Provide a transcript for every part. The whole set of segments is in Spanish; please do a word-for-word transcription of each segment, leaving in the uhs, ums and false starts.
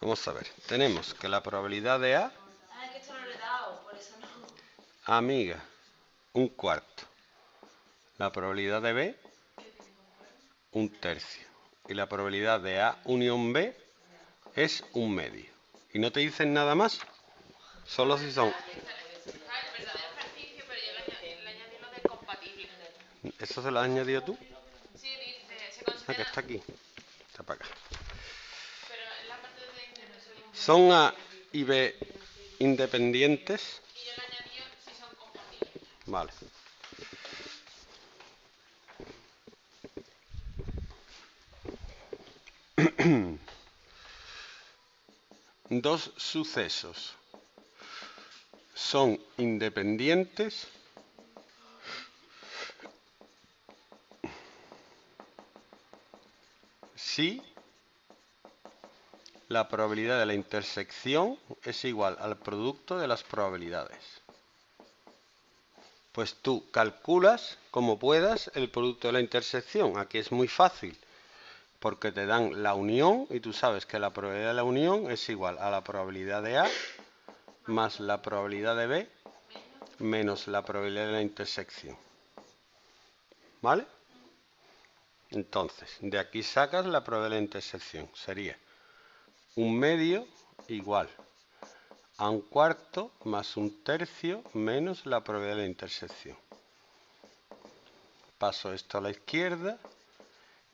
Vamos a ver, tenemos que la probabilidad de A, amiga, un cuarto. La probabilidad de B, un tercio. Y la probabilidad de A unión B es un medio. Y no te dicen nada más, solo si son... ¿Eso se lo has añadido tú? Sí, dice, se considera... Ah, que está aquí. Está para acá. Pero en la parte de no soy... Son A y B independientes. Y yo le añadí si son compatibles. Vale. Dos sucesos son independientes si la probabilidad de la intersección es igual al producto de las probabilidades. Pues tú calculas como puedas el producto de la intersección. Aquí es muy fácil, porque te dan la unión y tú sabes que la probabilidad de la unión es igual a la probabilidad de A más la probabilidad de B menos la probabilidad de la intersección. ¿Vale? Entonces, de aquí sacas la probabilidad de la intersección. Sería un medio igual a un cuarto más un tercio menos la probabilidad de la intersección. Paso esto a la izquierda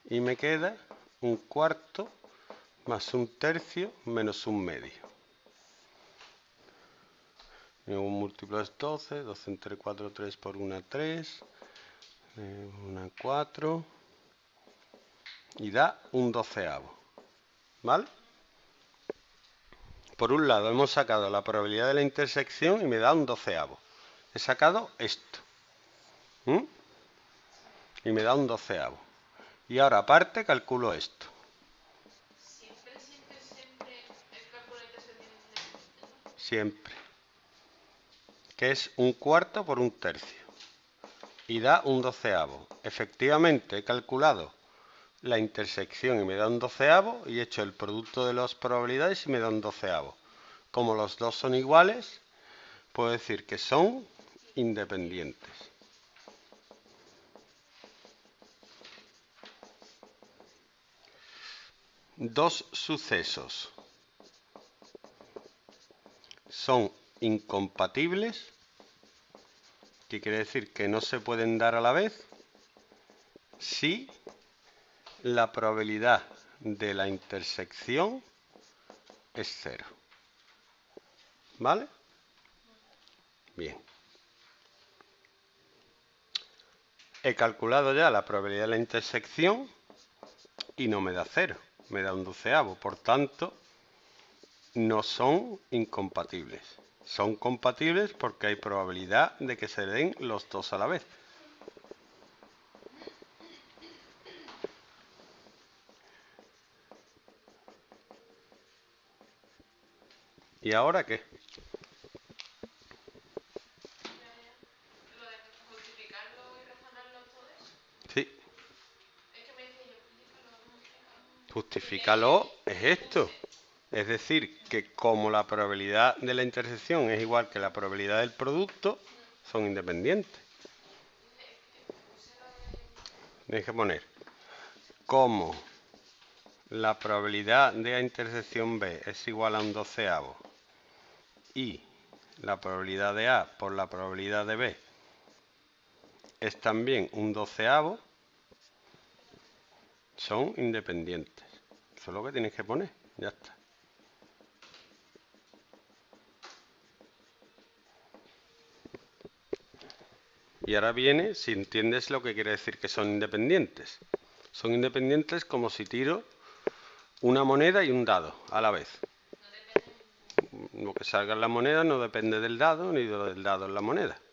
y me queda un cuarto más un tercio menos un medio. Un múltiplo es doce, doce entre cuatro, tres por uno, tres, uno, cuatro, y da un doceavo. ¿Vale? Por un lado hemos sacado la probabilidad de la intersección y me da un doceavo. He sacado esto. ¿Mm? Y me da un doceavo. Y ahora aparte calculo esto. Siempre, siempre, siempre el cálculo de intersección es siempre. Que es un cuarto por un tercio. Y da un doceavo. Efectivamente he calculado la intersección y me da un doceavo. Y he hecho el producto de las probabilidades y me da un doceavo. Como los dos son iguales, puedo decir que son independientes. Dos sucesos son incompatibles, que quiere decir que no se pueden dar a la vez, si la probabilidad de la intersección es cero. ¿Vale? Bien. He calculado ya la probabilidad de la intersección y no me da cero. Me da un doceavo, por tanto, no son incompatibles. Son compatibles porque hay probabilidad de que se den los dos a la vez. ¿Y ahora qué? Justifícalo es esto, es decir, que como la probabilidad de la intersección es igual que la probabilidad del producto, son independientes. Tienes que poner, como la probabilidad de la intersección B es igual a un doceavo y la probabilidad de A por la probabilidad de B es también un doceavo, son independientes. Eso es lo que tienes que poner, ya está. Y ahora viene, si entiendes lo que quiere decir que son independientes. Son independientes como si tiro una moneda y un dado a la vez. Lo que salga en la moneda no depende del dado, ni del dado en la moneda.